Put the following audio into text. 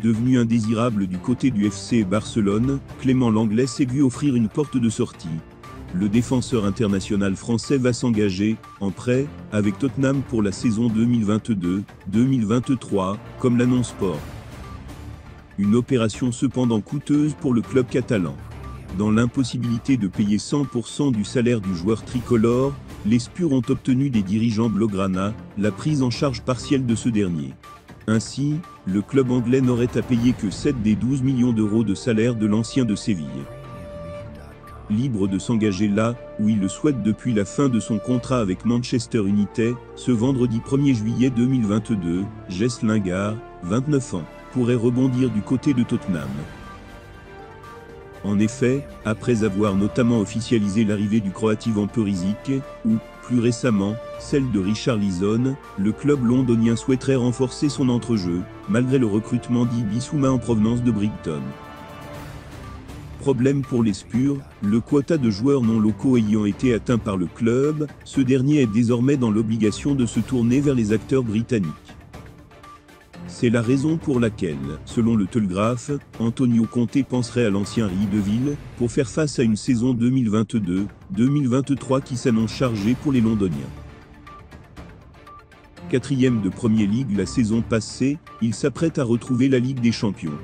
Devenu indésirable du côté du FC Barcelone, Clément Lenglet s'est vu offrir une porte de sortie. Le défenseur international français va s'engager, en prêt, avec Tottenham pour la saison 2022-2023, comme l'annonce Sport. Une opération cependant coûteuse pour le club catalan. Dans l'impossibilité de payer 100% du salaire du joueur tricolore, les Spurs ont obtenu des dirigeants Blaugrana la prise en charge partielle de ce dernier. Ainsi, le club anglais n'aurait à payer que 7 des 12 millions d'euros de salaire de l'ancien de Séville. Libre de s'engager là où il le souhaite depuis la fin de son contrat avec Manchester United, ce vendredi 1er juillet 2022, Jesse Lingard, 29 ans, pourrait rebondir du côté de Tottenham. En effet, après avoir notamment officialisé l'arrivée du Croate Ivan Perisic, ou, plus récemment, celle de Richarlison, le club londonien souhaiterait renforcer son entrejeu, malgré le recrutement d'Ibissouma en provenance de Brighton. Problème pour les Spurs, le quota de joueurs non locaux ayant été atteint par le club, ce dernier est désormais dans l'obligation de se tourner vers les acteurs britanniques. C'est la raison pour laquelle, selon le Telegraph, Antonio Conte penserait à l'ancien Rideville pour faire face à une saison 2022-2023 qui s'annonce chargée pour les Londoniens. Quatrième de Premier League la saison passée, il s'apprête à retrouver la Ligue des Champions.